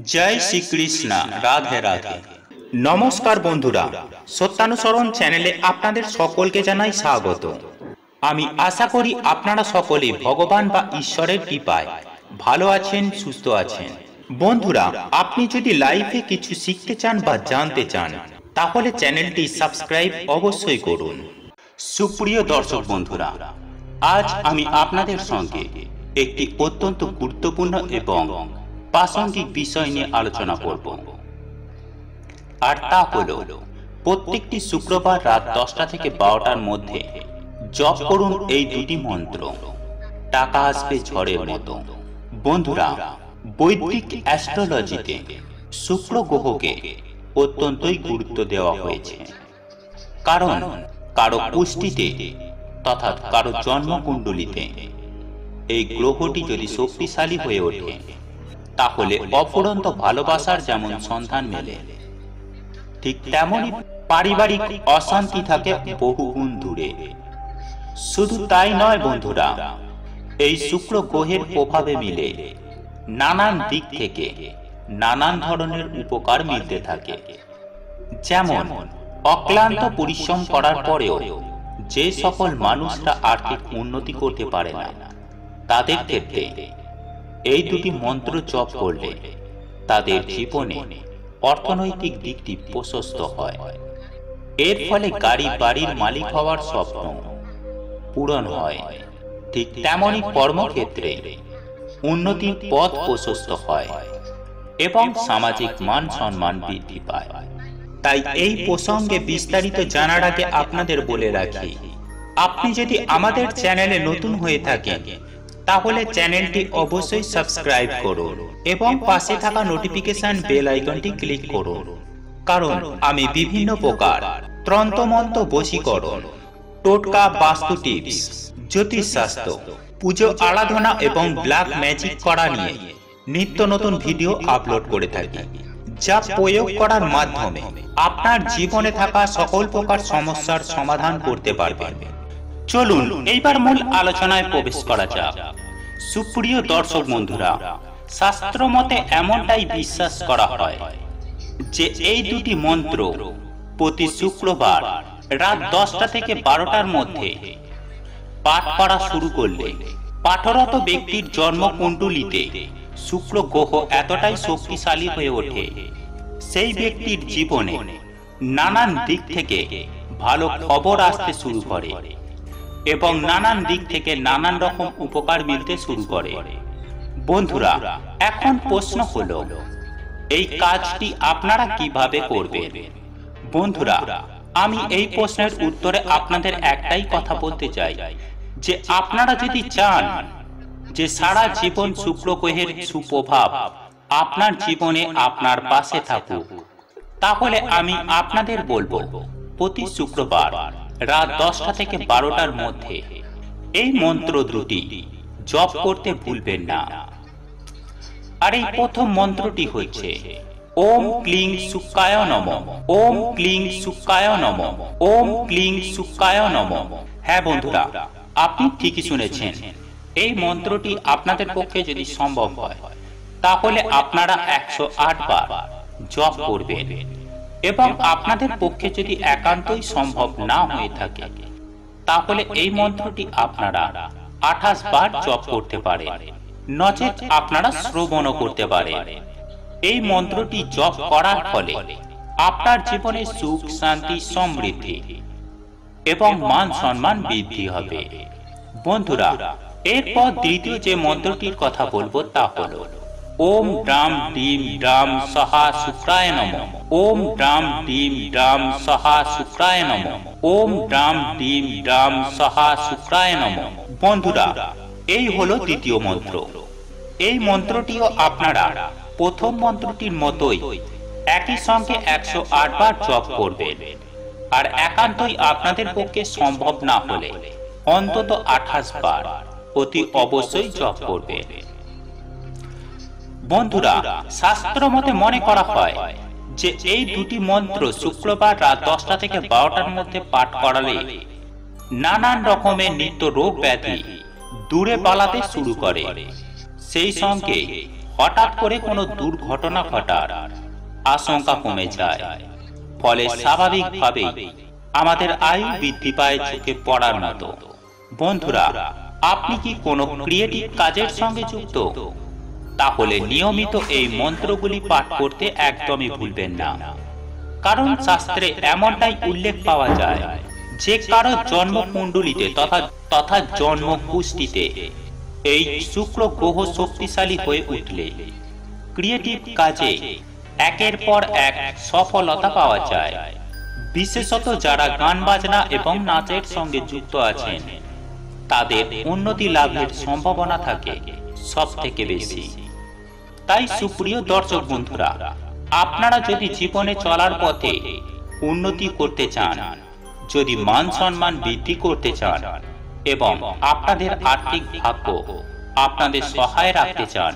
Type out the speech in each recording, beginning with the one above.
जय श्री कृष्णा राधे राधे नमस्कार बंधुरा सत्यानुसरण चैनेले आपनादेर सकलके जानाई स्वागत। आमी आशा करी आपनारा सकले भगवान बा ईश्वरेर कृपाय भालो आछेन सुस्थ आछेन। बंधुरा आपनी यदि लाइफे किछु शिखते चान बा जानते चान ताहले चैनलटी सबस्क्राइब अवश्यई करुन। सुप्रिय दर्शक बंधुरा आज आमी आपनादेर संगे एकटी अत्यंत गुरुत्वपूर्ण एवं प्रासंगिक विषय निये आलोचना करब और ता हलो प्रत्येकटी शुक्रवार रात 10टा थेके 12टार मध्य जप करुन एई दुटी मंत्र टाका आसबे झड़ेर मतो। बंधुरा वैदिक एस्ट्रोलॉजीते शुक्र ग्रहके अत्यन्तई गुरुत्व देवा हयेछे कारण कारो पुष्टिते तथा कारो जन्मकुंडलीते एई ग्रहटी यदि शक्तिशाली हये ओठे ताहले अपुरंत भालोबासार जेमन सन्धान मेले ठीक तेमोनी पारिवारिक अशांति थाके बहुगुण दूरे। शुधु ताई नय बंधुरा एई शुक्र ग्रहेर प्रभावे मिले नानान दिक थेके नानान धरनेर उपकार मिलते थाके जेमन अक्लांत परिश्रम करार परेओ जे सकल मानुषरा आर्थिक उन्नति करते पारे ना तादेर क्षेत्रे এই দুটি মন্ত্র জপ করলে তাদের জীবনে অর্থনৈতিক দিকটি প্রশস্ত হয়। এর ফলে গাড়ি বাড়ির মালিক হওয়ার স্বপ্ন পূরণ হয়। ঠিক তেমনি কর্মক্ষেত্রে উন্নতির পথ প্রশস্ত হয় এবং সামাজিক মান সম্মান বৃদ্ধি পায়। তাই এই প্রসঙ্গে বিস্তারিত জানার আগে আপনাদের বলে রাখি আপনি যদি আমাদের চ্যানেলে নতুন হয়ে থাকেন ताहोले चैनलटी अवश्य सबस्क्राइब करो एवं पाशे थाका नोटिफिकेशन बेल आइकनटी क्लिक करो कारण आमी विभिन्न प्रकार तंत्रमंत्र बशीकरण टोटका वास्तु टिप्स ज्योतिष शास्त्र पूजो आराधना एवं ब्लैक मैजिक करा निये नित्य नतून भिडियो आपलोड करे थाकि जा प्रयोग करार माध्यमे आपनार जीवने थाका सकल प्रकार समस्यार समाधान करते पारबेन। চলুন এইবার মূল আলোচনায় প্রবেশ করা যাক। সুপ্রিয় দর্শক বন্ধুরা শাস্ত্রমতে এমনটাই বিশ্বাস করা হয় যে এই দুটি মন্ত্র প্রতি শুক্রবার রাত 10টা থেকে 12টার মধ্যে পাঠ করা শুরু করলে পাঠরত ব্যক্তির জন্মকুণ্ডলিতে শুক্র গ্রহ এতটাই শক্তিশালী হয়ে ওঠে সেই ব্যক্তির জীবনে নানান দিক থেকে ভালো খবর আসতে শুরু করে এবং নানান দিক থেকে নানান রকম উপকার মিলতে শুরু করে। বন্ধুরা এখন প্রশ্ন হলো এই কাজটি আপনারা কিভাবে করবেন? বন্ধুরা আমি এই প্রশ্নের উত্তরে আপনাদের একটাই কথা বলতে চাই যে আপনারা যদি চান যে সারা জীবন শুক্র গ্রহের সুপ্রভাব আপনার জীবনে আপনার পাশে থাকুক তাহলে আমি আপনাদের বলবো প্রতি শুক্রবার রাত 10টা থেকে 12টার মধ্যে এই মন্ত্র দুটি জপ করতে ভুলবেন না। আর এই প্রথম মন্ত্রটি হচ্ছে ওম ক্লিং শুক্রায় নমঃ ওম ক্লিং শুক্রায় নমঃ ওম ক্লিং শুক্রায় নমঃ। হ্যাঁ বন্ধুরা আপনি ঠিকই শুনেছেন এই মন্ত্রটি আপনাদের পক্ষে যদি সম্ভব হয় তাহলে আপনারা 108 বার জপ করবেন এবং আপনাদের পক্ষে যদি একান্তই সম্ভব না হয়ে থাকে তাহলে এই মন্ত্রটি আপনারা 28 বার জপ করতে পারেন নচেত আপনারা শ্রবণও করতে পারেন। এই মন্ত্রটি জপ করার ফলে আপনার জীবনে সুখ শান্তি সমৃদ্ধি এবং মান সম্মান বৃদ্ধি হবে। বন্ধুরা এরপর দ্বিতীয় যে মন্ত্রটির কথা বলবো তা হলো ओम ड्राम डीम ड्राम सहा शुक्राय नमः ओम ड्राम डीम ड्राम सहा शुक्राय नमः ओम ड्राम डीम ड्राम सहा शुक्राय नमः। बंधुरा এই হলো দ্বিতীয় মন্ত্র। এই মন্ত্রটিও আপনারা প্রথম মন্ত্রটির মতোই একই সঙ্গে 108 বার জপ করবেন আর একান্তই আপনাদের পক্ষে সম্ভব না হলে অন্তত 28 বার অতি অবশ্যই জপ করবেন। বন্ধুরা শাস্ত্র মতে মনে করা হয় যে এই দুটি মন্ত্র শুক্রবার রাত 10টা থেকে 12টার মধ্যে পাঠ করালে নানান রকমের নিত্য রোগ ব্যাধি দূরে পালাতে শুরু করে সেই সঙ্গে हठात् करे कोनो दुर्घटना घटार आशंका कमे जाए फले स्वाभाविकभावेई आमादेर आयु बृद्धि पाय चोखे पड़ार मतो। बंधुरा आपनी कि कोनो क्रिएटिव काजेर संगे जुक्त ताहले नियमित एई मंत्रगुली पाठ करते एकदमई भूलबेन ना, कारण शास्त्रे एमनटाई उल्लेख पावा जाय जे कारो जन्मकुंडलीते तथा तथा जन्मपुष्टिते एई शुक्र ग्रह शक्तिशाली हये उठले क्रिएटिव काजे एकेर पर एक सफलता पावा जाय। विशेषत যারা গান বাজনা এবং নাচের সঙ্গে যুক্ত আছেন তাদের উন্নতি লাভের সম্ভাবনা থাকে সবথেকে বেশি। তাই সুপ্রিয় দর্শক বন্ধুরা, আপনারা যদি জীবনে চলার পথে উন্নতি করতে চান, যদি মান সম্মান বৃদ্ধি করতে চান এবং আপনাদের আর্থিক ভাগ্য আপনাদের সহায় রাখতে চান,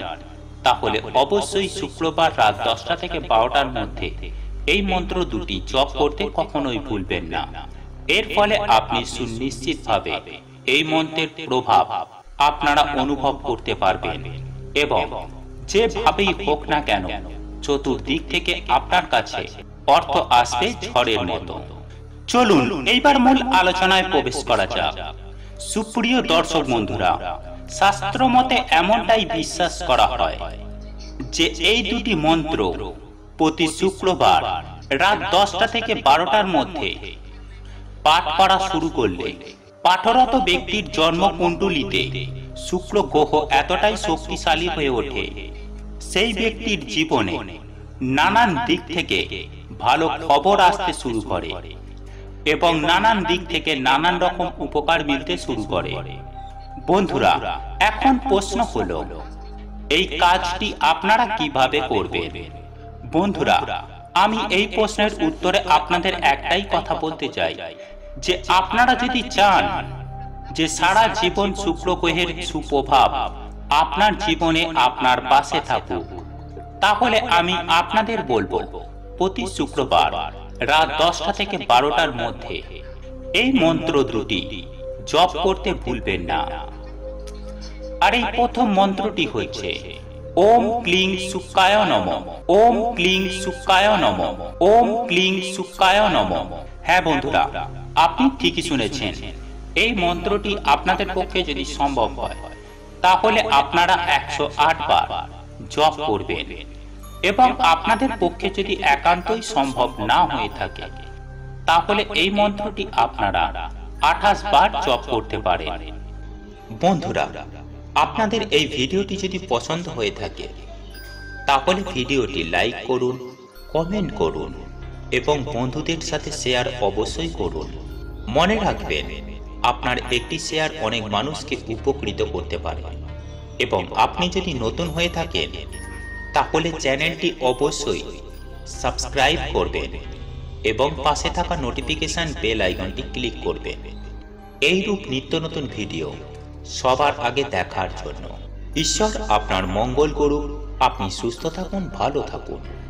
তাহলে অবশ্যই শুক্রবার রাত 10টা থেকে 12টার মধ্যে এই মন্ত্র দুটি জপ করতে কখনোই ভুলবেন না। এর ফলে আপনি সুনিশ্চিতভাবে এই মন্ত্রের প্রভাব আপনারা অনুভব করতে পারবেন এবং যেভাবেই হোক না কেন চতুর্দিক থেকে আপনার কাছে অর্থ আসবে ঝড়ের মতো। চলুন এইবার মূল আলোচনায় প্রবেশ করা যাক। সুপ্রিয় দর্শক বন্ধুরা, শাস্ত্র মতে এমনটাই বিশ্বাস করা হয় যে এই দুটি মন্ত্র প্রতি শুক্রবার রাত 10টা থেকে 12টার মধ্যে পাঠ করা শুরু করলে পাঠরত ব্যক্তির জন্মকুণ্ডলিতে শুক্র গ্রহ এতটাই শক্তিশালী হয়ে ওঠে সেই ব্যক্তির জীবনে নানান দিক থেকে ভালো খবর আসতে শুরু করে এবং নানান দিক থেকে নানান রকম উপকার মিলতে শুরু করে। বন্ধুরা, এখন প্রশ্ন হলো এই কাজটি আপনারা কিভাবে করবেন? বন্ধুরা, আমি এই প্রশ্নের উত্তরে আপনাদের একটাই কথা বলতে চাই যে আপনারা যদি চান যে সারা জীবন শুক্র গ্রহের সুপ্রভাব আপনার জীবনে আপনার পাশে থাকুক, তাহলে আমি আপনাদের বলবো প্রতি শুক্রবার রাত 10টা থেকে 12টার মধ্যে এই মন্ত্র দুটি জপ করতে ভুলবেন না। আর এই প্রথম মন্ত্রটি হচ্ছে ওম ক্লিং শুক্রায় নমঃ, ওম ক্লিং শুক্রায় নমঃ, ওম ক্লিং শুক্রায় নমঃ। হ্যাঁ বন্ধুরা, আপনি ঠিকই শুনেছেন। এই মন্ত্রটি আপনাদের পক্ষে যদি সম্ভব হয় তাহলে আপনারা 108 বার জপ করবেন এবং আপনাদের পক্ষে যদি একান্তই সম্ভব না হয়ে থাকে তাহলে এই মন্ত্রটি আপনারা 28 বার জপ করতে পারেন। বন্ধুরা, আপনাদের এই ভিডিওটি যদি পছন্দ হয়ে থাকে তাহলে ভিডিওটি লাইক করুন, কমেন্ট করুন এবং বন্ধুদের সাথে শেয়ার অবশ্যই করুন। মনে রাখবেন আপনার একটি শেয়ার অনেক মানুষকে উপকৃত করতে পারে এবং আপনি যদি নতুন হয়ে থাকেন তাহলে চ্যানেলটি অবশ্যই সাবস্ক্রাইব করবেন এবং পাশে থাকা নোটিফিকেশন বেল আইকনটি ক্লিক করবেন এইরূপ নিত্য নতুন ভিডিও সবার আগে দেখার জন্য। ঈশ্বর আপনার মঙ্গল করুক, আপনি সুস্থ থাকুন, ভালো থাকুন।